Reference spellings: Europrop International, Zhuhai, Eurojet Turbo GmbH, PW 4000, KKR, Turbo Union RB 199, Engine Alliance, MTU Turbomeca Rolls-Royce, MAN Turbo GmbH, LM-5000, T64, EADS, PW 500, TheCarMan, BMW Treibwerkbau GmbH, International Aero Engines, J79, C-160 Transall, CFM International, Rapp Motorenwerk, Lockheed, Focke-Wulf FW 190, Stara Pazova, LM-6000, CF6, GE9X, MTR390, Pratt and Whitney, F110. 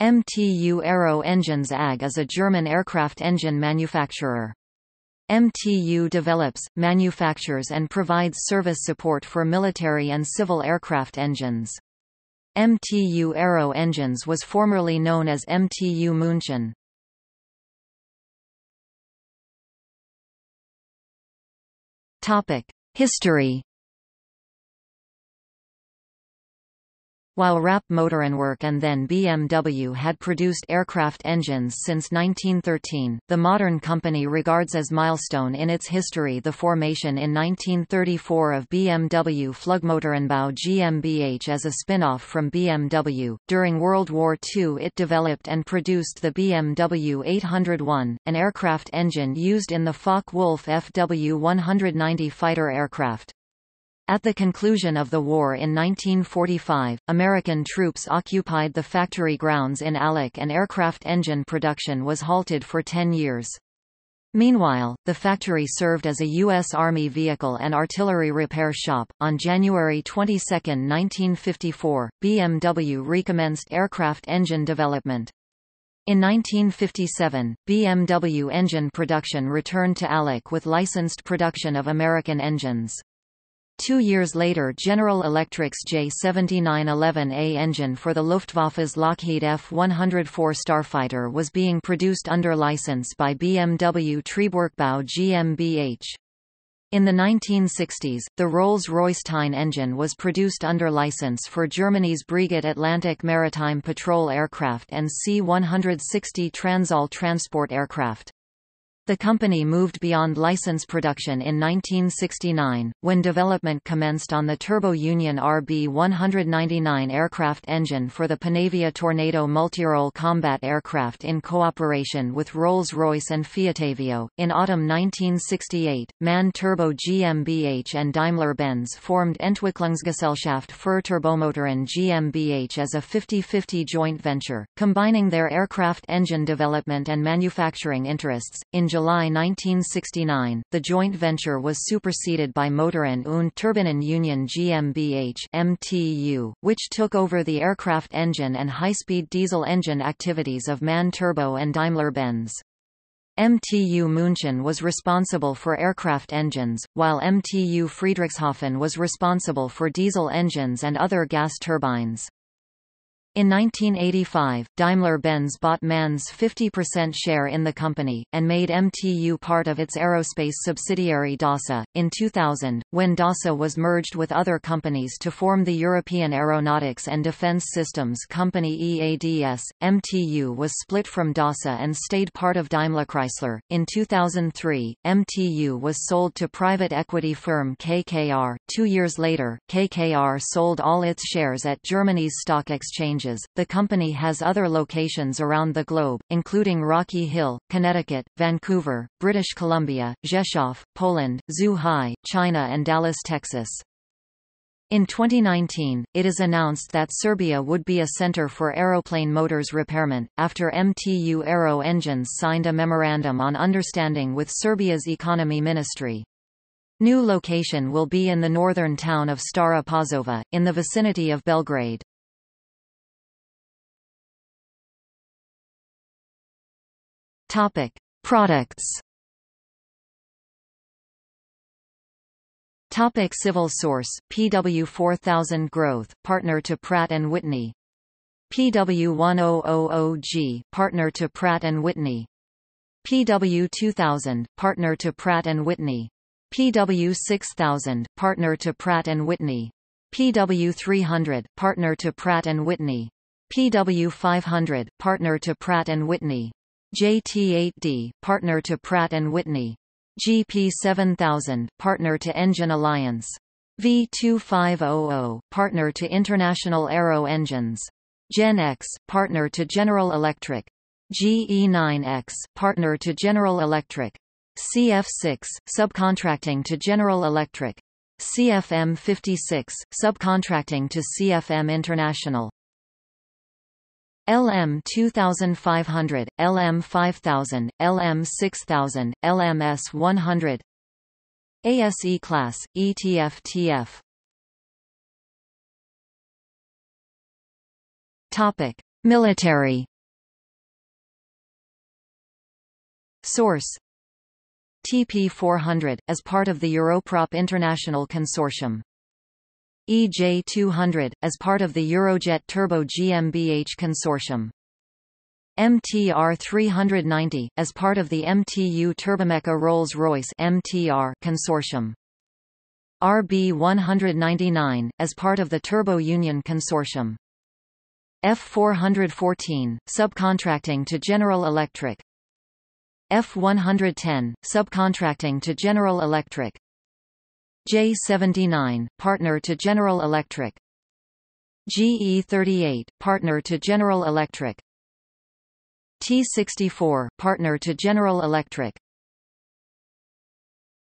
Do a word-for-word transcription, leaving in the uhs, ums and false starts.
M T U Aero Engines A G is a German aircraft engine manufacturer. M T U develops, manufactures and provides service support for military and civil aircraft engines. M T U Aero Engines was formerly known as M T U München. History. While Rapp Motorenwerk and then B M W had produced aircraft engines since nineteen thirteen, the modern company regards as milestone in its history the formation in nineteen thirty-four of B M W Flugmotorenbau GmbH as a spin-off from B M W. During World War Two, it developed and produced the B M W eight hundred one, an aircraft engine used in the Focke-Wulf F W one ninety fighter aircraft. At the conclusion of the war in nineteen forty-five, American troops occupied the factory grounds in Alec and aircraft engine production was halted for ten years. Meanwhile, the factory served as a U S Army vehicle and artillery repair shop. On January twenty-second, nineteen fifty-four, B M W recommenced aircraft engine development. In nineteen fifty-seven, B M W engine production returned to Alec with licensed production of American engines. Two years later, General Electric's J seventy-nine eleven A engine for the Luftwaffe's Lockheed F one oh four Starfighter was being produced under license by B M W Treibwerkbau GmbH. In the nineteen sixties, the Rolls-Royce Tyne engine was produced under license for Germany's Breguet Atlantic maritime patrol aircraft and C one sixty Transall transport aircraft. The company moved beyond license production in nineteen sixty-nine, when development commenced on the Turbo Union R B one ninety-nine aircraft engine for the Panavia Tornado multirole combat aircraft in cooperation with Rolls-Royce and Fiatavio. In autumn nineteen sixty-eight, M A N Turbo GmbH and Daimler-Benz formed Entwicklungsgesellschaft für Turbomotoren GmbH as a fifty fifty joint venture, combining their aircraft engine development and manufacturing interests. In In July nineteen sixty-nine, the joint venture was superseded by Motoren und Turbinen Union GmbH (M T U), which took over the aircraft engine and high-speed diesel engine activities of M A N Turbo and Daimler-Benz. M T U München was responsible for aircraft engines, while M T U Friedrichshafen was responsible for diesel engines and other gas turbines. In nineteen eighty-five, Daimler-Benz bought M A N's fifty percent share in the company, and made M T U part of its aerospace subsidiary DASA. In two thousand, when DASA was merged with other companies to form the European Aeronautics and Defence Systems Company E A D S, M T U was split from DASA and stayed part of DaimlerChrysler. In two thousand three, M T U was sold to private equity firm K K R. Two years later, K K R sold all its shares at Germany's stock exchanges. The company has other locations around the globe, including Rocky Hill, Connecticut, Vancouver, British Columbia, Rzeszów, Poland, Zhuhai, China and Dallas, Texas. In twenty nineteen, it is announced that Serbia would be a center for aeroplane motors repairment, after M T U Aero Engines signed a memorandum on understanding with Serbia's economy ministry. New location will be in the northern town of Stara Pazova, in the vicinity of Belgrade. Topic: Products. Topic: Civil source. P W four thousand growth partner to Pratt and Whitney. P W one thousand G partner to Pratt and Whitney. P W two thousand partner to Pratt and Whitney. P W six thousand partner to Pratt and Whitney. P W three hundred partner to Pratt and Whitney. P W five hundred partner to Pratt and Whitney. J T eight D, partner to Pratt and Whitney. G P seven thousand, partner to Engine Alliance. V two five zero zero, partner to International Aero Engines. Gen X, partner to General Electric. G E nine X, partner to General Electric. C F six, subcontracting to General Electric. C F M fifty-six, subcontracting to C F M International. L M twenty-five hundred, L M five thousand, L M six thousand, L M S one hundred. A S E class, E T F T F. Topic: Military. Source: T P four hundred, as part of the Europrop International Consortium. E J two hundred, as part of the Eurojet Turbo GmbH Consortium. M T R three ninety, as part of the M T U Turbomeca Rolls-Royce (M T R) Consortium. R B one ninety-nine, as part of the Turbo Union Consortium. F four fourteen, subcontracting to General Electric. F one ten, subcontracting to General Electric. J seventy-nine, partner to General Electric. G E thirty-eight, partner to General Electric. T sixty-four, partner to General Electric.